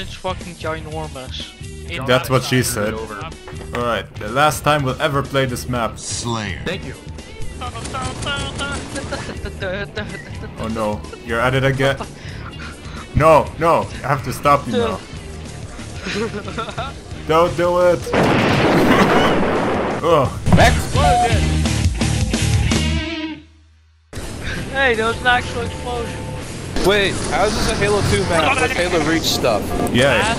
it's fucking ginormous. That's what she said. Alright, the last time we'll ever play this map. Slayer. Thank you. Oh no, you're at it again. No, no, I have to stop you now. Don't do it. Oh. Explosion! Hey, that was an actual explosion. Wait, how is this a Halo 2 map with Halo Reach stuff? Yeah.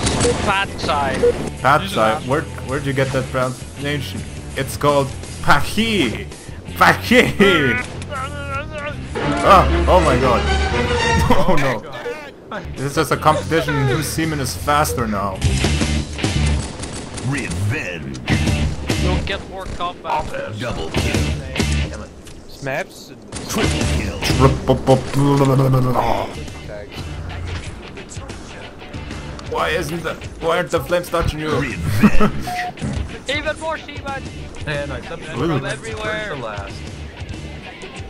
Patsai. Patsai? Where'd you get that pronunciation? It's called Pachi. Pachi. Oh, oh my god. Oh no. This is a competition whose semen is faster now. Revenge. You'll get more combat. Double kill. Smaps. Triple kill. Why isn't the why aren't the flames touching you? Even more semen! And I stepped from everywhere. Last.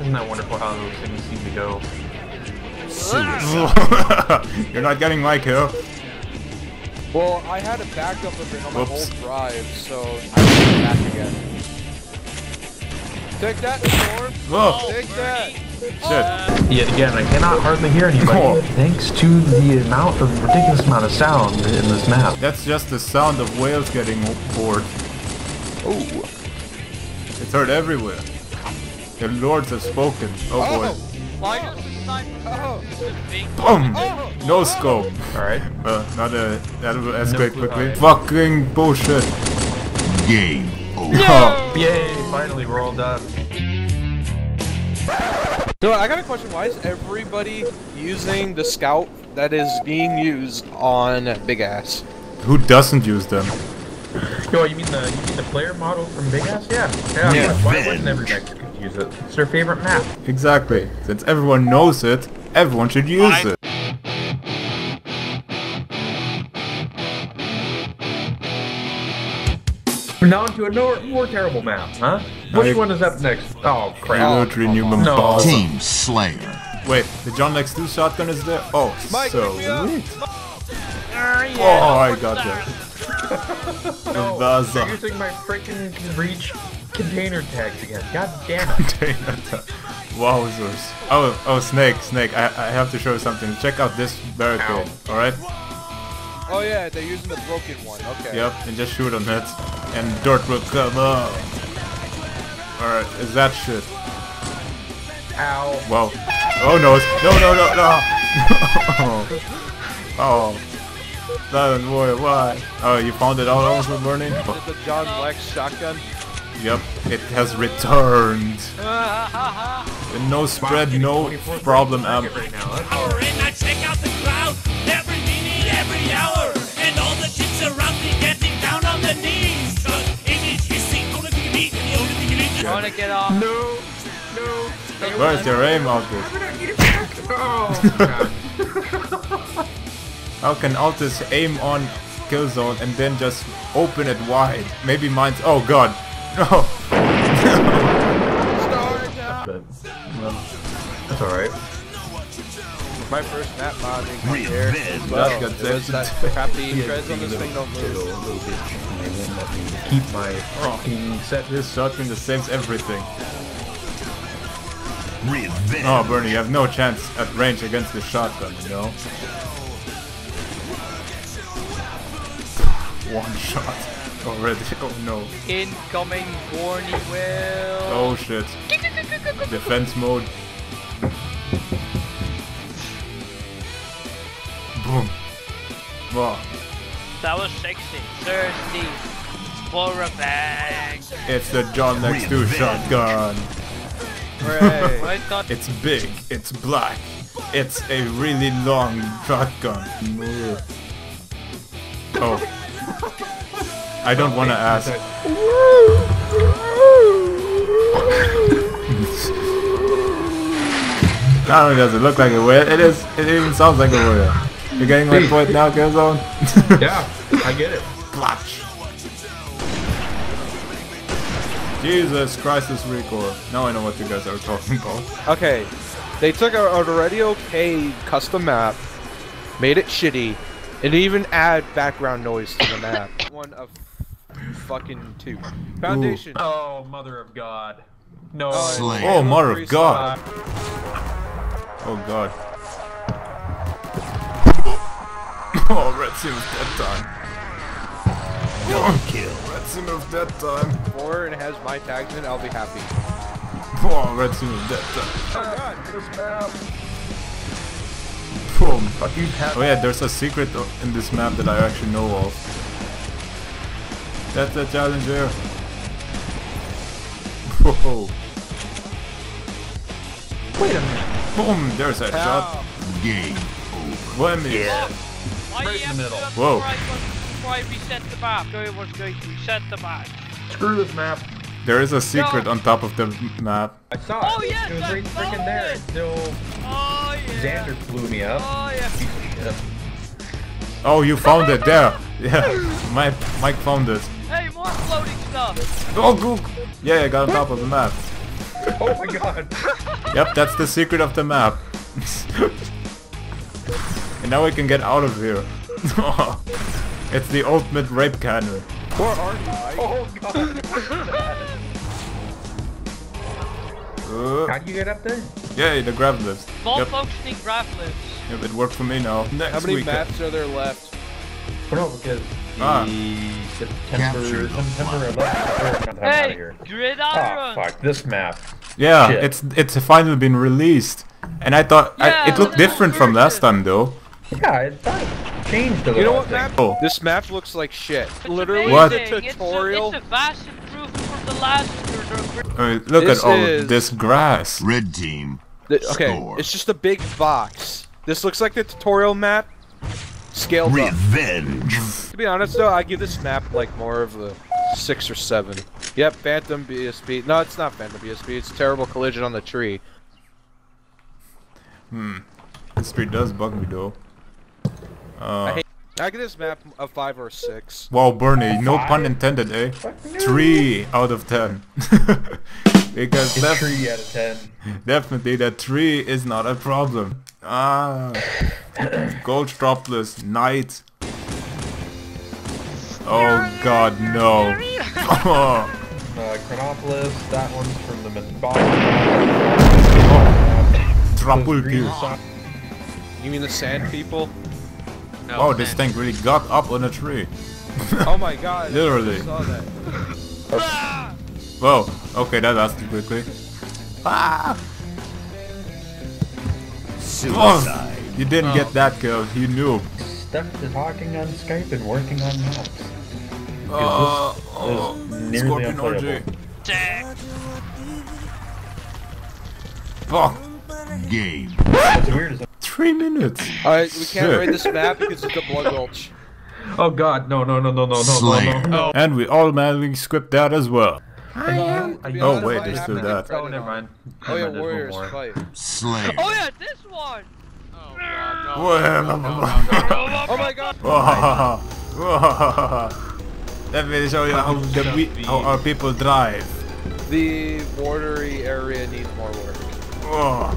Isn't that wonderful how those things seem to go? You're not getting my kill. Well, I had a backup of it on my whole drive, so I went back again. Take that, Storm! Oh. Take that! Shit. Yet again, I cannot hardly hear anybody, thanks to the amount of ridiculous amount of sound in this map. That's just the sound of whales getting bored. Oh, it's heard everywhere. The lords have spoken. Oh, boy. Why does the sniper? Boom! No scope. All right. Not a. That will escalate quickly. Right. Fucking bullshit. Game. No! Yay! Finally, we're all done. So I got a question. Why is everybody using the scout that is being used on Big Ass? Who doesn't use them? Yo, you mean the player model from Big Ass? Yeah. Why wouldn't everybody use it? It's their favorite map. Exactly. Since everyone knows it, everyone should use it. Now into a more terrible map, huh? Which one is up next? Oh crap! No. Team Slayer. Wait, the John Lex 2 shotgun is there? Oh, Mike, so sweet. Oh, I got that. No, I'm using my freaking Reach container tags again. God damn it! Container tags. Wowzers. Oh, snake. I have to show you something. Check out this barricade. All right. Oh yeah, they're using the broken one, okay. Yep, and just shoot on it, and dirt will come up. Alright, is that shit? Ow. Whoa. Oh no, no. Oh. Silent Warrior, why? Oh, you found it out also, Bernie? Is it the John Lex shotgun? Yep, it has returned. And no spread, no problem amp. Every hour, and all the kids around me getting down on their knees. You wanna get off? No. Where's your aim outfit? Oh, how can Altus aim on Killzone and then just open it wide? Maybe mine's. Oh god. No. That's alright. My first map modding here as well. That crappy treads on this thing don't move. Keep my fucking set this shotgun that saves everything. Revenge. Oh, Bernie, you have no chance at range against this shotgun, you know? One shot already. Oh no. Incoming warning whale. Oh shit. Defense mode. Boom. Wow. That was sexy. Thirsty. For a bang. It's the John Lex 2 shotgun. It's big. It's black. It's a really long shotgun. Oh. I don't want to ask. Not only does it look like a whale, it even sounds like a whale. You're getting my point now, Killzone? Yeah, I get it. Blotch. Jesus Christ, this recoil. Now I know what you guys are talking about. Okay, they took an already okay custom map, made it shitty, It even add background noise to the map. One of fucking two. Foundation. Ooh. Oh, mother of God. No. Oh, mother of God. Oh, God. Oh, Red Team is dead time. One kill. Red Team is dead time. Four and has my tags in, I'll be happy. Oh, Red Team is dead time. Oh, God. This map. Oh yeah, there's a secret in this map that I actually know of. That's the challenger. Whoa. Wait a minute. Boom, there's a shot. Game over. Wait a minute. Right in the middle. Whoa. Why reset the map? Everyone's going to reset the map. Screw this map. There is a secret on top of the map. I saw it. Oh yeah, it was right freaking there. Still. Xander blew me up. Oh, yeah. Oh, you found it there. Yeah, Mike found it. Hey, more floating stuff. Oh, Gook. Yeah, I got on top of the map. Oh my God. Yep, that's the secret of the map. And now we can get out of here. It's the ultimate rape cannon. Where are you, Mike? Oh God. How do you get up there? Yeah, the grab lift. Functioning grab lift. Yep, it worked for me now. Next How many maps are there left? No, because September 11th. Hey, Gridiron! Oh fuck, this map. Yeah, shit. It's finally been released. And I thought it looked different from last time though. Yeah, it changed a little. You know what map? Oh. This map looks like shit. It's literally the tutorial. It's a vast improvement from the last. I mean, look at all of this grass. Red team. Okay, it's just a big box. This looks like the tutorial map scaled up. To be honest though, I give this map like more of a 6 or 7. Yep, Phantom BSB. No, it's not Phantom BSB. It's terrible collision on the tree. Hmm. This tree does bug me though. I give this map a 5 or 6. Wow, Bernie, no pun intended, eh? 3 out of 10. Because that 3 out of 10. Definitely, that 3 is not a problem. Ah, Gulchtropolis, night. Oh God, no. Chronopolis, that one's from the bottom. Trapulki. You mean the sand people? Oh, oh this thing really got up on a tree. Oh my God. Literally. I saw that. Whoa. Okay, that lasted quickly. Ah! Suicide. Oh, you didn't get that kill. You knew. Steph is talking on Skype and working on maps. Scorpion RG. Fuck. Game. That's weird as that. 3 minutes. Alright, we can't raid this map because it's a blood gulch. Oh God, no. And we all manually skipped that as well. Oh wait, there's still that. Oh never mind. Oh yeah, Warrirors Fight. Slay. Oh yeah, this one. Oh God, no. Oh my God. Let me show you how our people drive. The bordery area needs more work. Oh.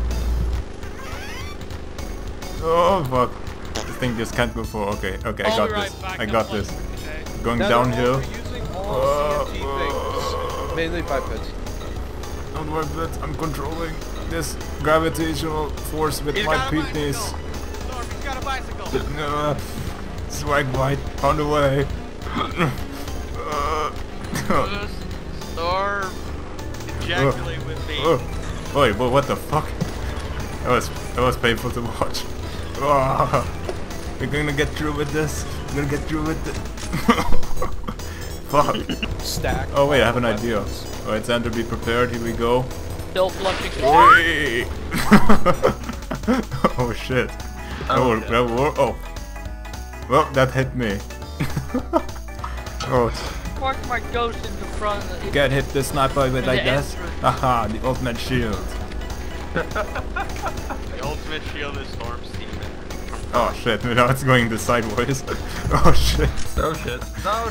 Oh fuck. This thing just can't go for. Okay, I got this. I got this. Going downhill. Mainly pipeds. Don't worry, but I'm controlling this gravitational force with my peepneys. He's got a bicycle. Swag bite. Found a way. Storm. Ejaculate with me. Wait, but what the fuck? That was painful to watch. Oh, we're gonna get through with this. We're gonna get through with this. Fuck. Stack. Oh wait, I have an idea. Alright, Xander, be prepared. Here we go. Still flushing. Oh shit. That worked. Oh. Well, that hit me. Oh. Park my ghost in the front. Can't hit the sniper with like this. Haha, the ultimate shield. The ultimate shield is Storm's demon. Oh shit, now it's going the sideways. Oh shit. Oh shit.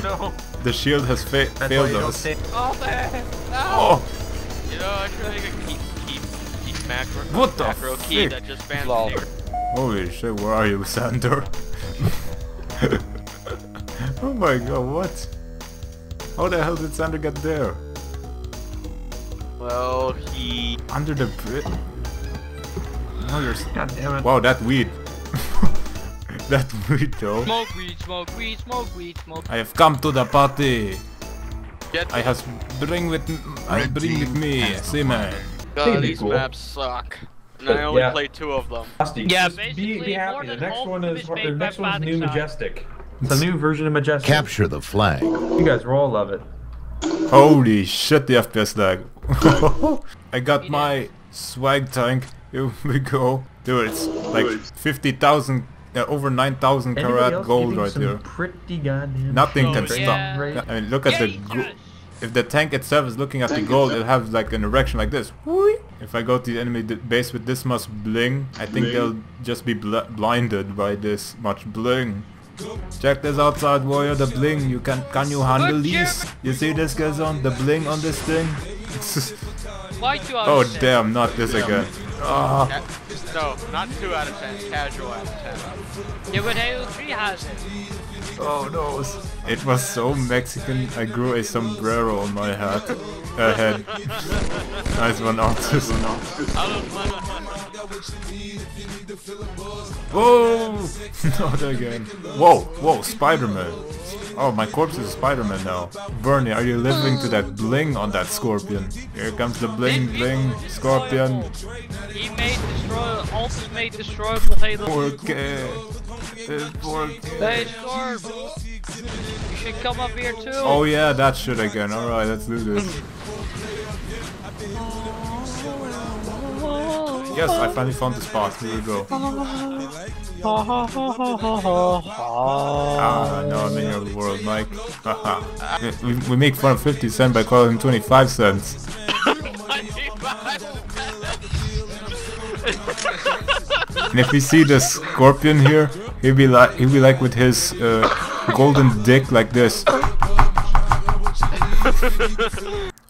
No. The shield has failed us. Oh man! No. Oh! You know, I should make a keep macro. What the macro key that just bans the neighbor. Holy shit, where are you, Xander? Oh my god, what? How the hell did Sander get there? Well, he... Under the bridge? No, you're... God damn it. Wow, that weed. That weed though. Smoke weed, smoke weed, smoke weed, smoke. I have come to the party. I have bring with me, Simon. God, these maps suck. And I only played 2 of them. Yeah, be happy. The next one is the next one's New Majestic. It's a new version of Majestic. Capture the flag. You guys will all love it. Holy shit, the FPS lag. I got my swag tank. Here we go. Dude, it's like 50,000. Over 9,000 karat gold right there. Pretty goddamn nothing can stop. Yeah. Right. I mean, look at the... If the tank itself is looking at the gold, it'll have like an erection like this. If I go to the enemy base with this much bling, I think they'll just be blinded by this much bling. Check this out, Side Warrior, the bling. You can you handle these? You see this goes on? The bling on this thing? Oh damn, not this again. Oh. No, not 2 out of 10, casual out of 10. Yeah, but Halo 3 has it. Oh no. It was so Mexican, I grew a sombrero on my hat. Head. Nice one, Artus. Whoa! Not again. Whoa, whoa, Spider-Man. Oh, my corpse is Spider-Man now. Bernie, are you listening to that bling on that Scorpion? Here comes the bling bling, Scorpion. He made destroy, also made destroy with Halo. Okay. Hey, Scorp. You should come up here too. Oh yeah, that shit again. Alright, let's do this. Yes, I finally found the spot. Here we go. Ah, no, I'm in your world, Mike. We make fun of 50 Cent by calling him 25 cents. And if you see the Scorpion here, he'll be like with his golden dick like this.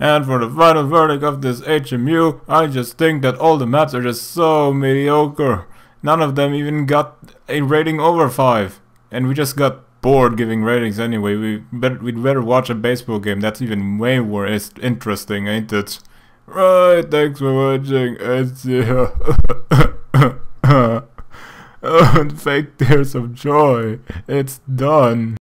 And for the final verdict of this HMU, I just think that all the maps are just so mediocre. None of them even got a rating over 5. And we just got bored giving ratings anyway. We'd better watch a baseball game. That's even way more interesting, ain't it? Right, thanks for watching. It's fake tears of joy. It's done.